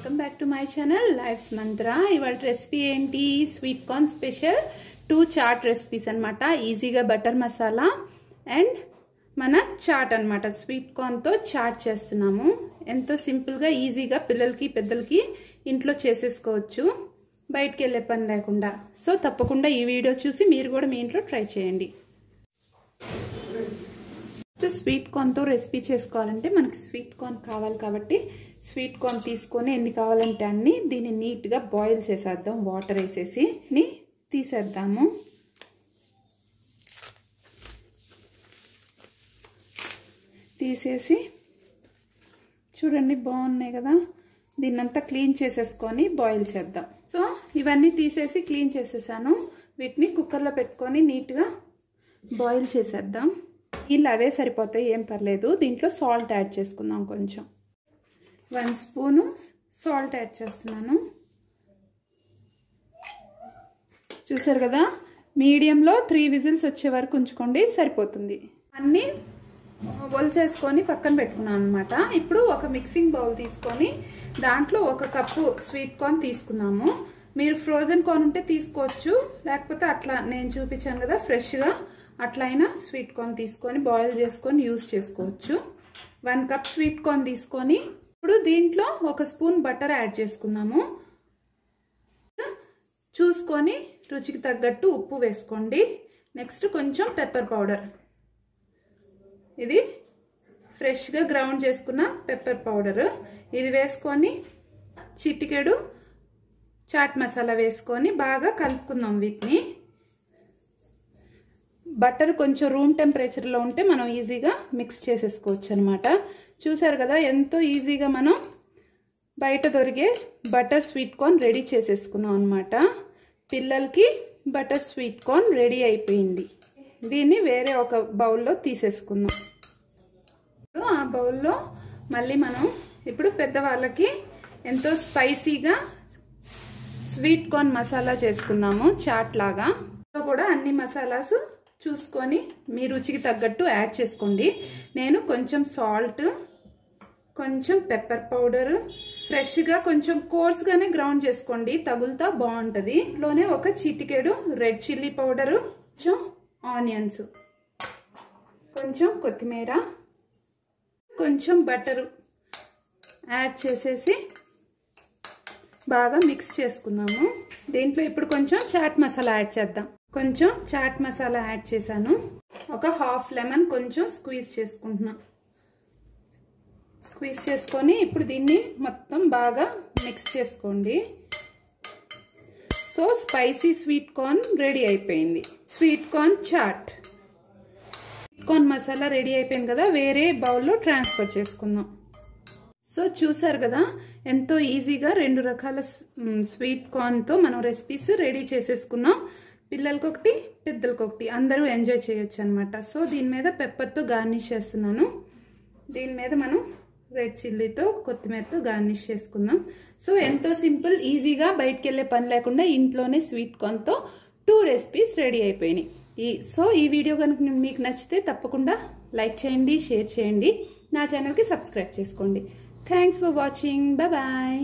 Welcome back to my channel life's मंत्रा। इवाल recipe एंटी sweet corn special 2 chaat recipes अन्नमाट। ఈజీగా बटर मसाला एंड मन चाट अन्नमाट। स्वीट कॉर्न तो चाट చేస్తున్నాము। ఎంతో సింపుల్ గా ఈజీగా పిల్లలకి పెద్దలకి ఇంట్లో చేసేసుకోవచ్చు, బయటికి వెళ్ళే పని లేకుండా। సో తప్పకుండా ఈ వీడియో చూసి మీరు కూడా మీ ఇంట్లో ట్రై చేయండి। స్వీట్ కార్న్ తో రెసిపీ చేసుకోవాలంటే మనకి స్వీట్ కార్న్ కావాలి కాబట్టి స్వీట్ కార్న్ తీసుకొని ఎన్ని కావాలంటే అన్ని దీన్ని నీట్ గా బాయిల్ చేసేద్దాం। వాటర్ వేసేసి ని తీసేద్దాము। తీసేసి చూడండి బాగున్నాయి కదా, దీన్నంతా క్లీన్ చేసేసుకొని బాయిల్ చేద్దాం। సో ఇవన్నీ తీసేసి క్లీన్ చేసేసాను। వీటిని కుక్కర్ లో పెట్టుకొని నీట్ గా బాయిల్ చేసేద్దాం। ఇలావే సరిపోతాయి, ఏం పర్లేదు। దీంట్లో సాల్ట్ యాడ్ చేసుకుందాం। కొంచెం 1 స్పూన్ సాల్ట్ యాడ్ చేస్తున్నాను। చూశారు కదా, మీడియం లో 3 విజిల్స్ వచ్చే వరకు ఉంచుకోండి, సరిపోతుంది। అన్ని బౌల్ చేసుకొని పక్కన పెట్టుకున్నాను అన్నమాట। ఇప్పుడు ఒక మిక్సింగ్ బౌల్ తీసుకొని దాంట్లో 1 కప్పు స్వీట్ కార్న్ తీసుకున్నాము। మీరు ఫ్రోజన్ కార్న్ ఉంటే తీసుకోవచ్చు, లేకపోతే అట్లా నేను చూపించాను కదా ఫ్రెష్ గా అట్లైనా స్వీట్ కార్న్ తీసుకొని బాయిల్ చేసుకొని యూస్ చేసుకోవచ్చు। 1 కప్ స్వీట్ కార్న్ తీసుకొని ఇప్పుడు దీంట్లో 1 స్పూన్ బటర్ యాడ్ చేసుకుందాము। చూసుకొని రుచికి తగ్గట్టు ఉప్పు వేసుకోండి। నెక్స్ట్ కొంచెం పెప్పర్ పౌడర్, ఇది ఫ్రెష్ గా గ్రైండ్ చేసుకున్న పెప్పర్ పౌడర్, ఇది వేసుకొని చిటికెడు చాట్ మసాలా వేసుకొని బాగా కలుపుకుందాం। వీటిని బటర్ కొంచెం రూమ్ టెంపరేచర్ లో ఉంటే మనం ఈజీగా మిక్స్ చేసేసుకోవచ్చు అన్నమాట। చూశారు కదా, ఎంతో ఈజీగా మనం బయట దొరికే బటర్ స్వీట్ కార్న్ రెడీ చేసేసుకున్నాం అన్నమాట। పిల్లలకి బటర్ స్వీట్ కార్న్ రెడీ అయిపోయింది। దీన్ని వేరే ఒక బౌల్లో తీసేసుకుందాం। ఇప్పుడు ఆ బౌల్లో మళ్ళీ మనం ఇప్పుడు పెద్దవాళ్ళకి ఎంతో స్పైసీగా స్వీట్ కార్న్ మసాలా చేసుకున్నాము చాట్ లాగా। సో కూడా అన్ని మసాలాస్ చూసుకొని మీ రుచికి తగ్గట్టు యాడ్ చేసుకోండి। నేను కొంచెం సాల్ట్, కొంచెం పెప్పర్ పౌడర్, ఫ్రెష్ గా కొంచెం కోర్స్ గానే గ్రైండ్ చేసుకోండి, తగులుతా బాగుంటది। ఇంట్లోనే ఒక చిటికెడు రెడ్ చిల్లీ పౌడర్, కొంచెం ఆనియన్స్, కొంచెం కొత్తిమీర, కొంచెం బటర్ యాడ్ చేసేసి బాగా మిక్స్ చేసుకున్నాము। దీంట్లో ఇప్పుడు కొంచెం చాట్ మసాలా యాడ్ చేద్దాం। కొంచెం చాట్ మసాలా యాడ్ చేశాను। ఒక హాఫ్ లెమన్ కొంచెం స్క్వీజ్ చేసుకుంటున్నా। స్క్వీజ్ చేసుకొని ఇప్పుడు దీన్ని మొత్తం బాగా మిక్స్ చేసుకోండి। So spicy sweet corn ready అయిపోయింది। Sweet corn chaat, sweet corn masala ready అయిపోయింది కదా, వేరే బౌల్లో ట్రాన్స్ఫర్ చేసుకుందాం। సో చూసారు కదా, ఎంతో ఈజీగా 2 రకాల స్వీట్ కార్న్తో మనం రెసిపీస్ రెడీ చేసేసుకున్నాం। పిల్లలకొకటి పెద్దలకొకటి అందరూ ఎంజాయ్ చేయొచ్చు అన్నమాట। సో దీని మీద పెప్పర్తో గార్నిష్ చేస్తున్నాను। దీని మీద మనం రెడ్ చిల్లీతో కొత్తిమీరతో గార్నిష్ చేసుకుందాం। సో ఎంతో సింపుల్, ఈజీగా బయటికి వెళ్ళే పని లేకుండా ఇంట్లోనే స్వీట్ కార్న్తో 2 రెసిపీస్ రెడీ అయిపోయినాయి। సో ఈ వీడియో కనుక మీకు నచ్చితే తప్పకుండా లైక్ చేయండి, షేర్ చేయండి, నా ఛానల్కి సబ్స్క్రైబ్ చేసుకోండి। Thanks for watching, bye bye.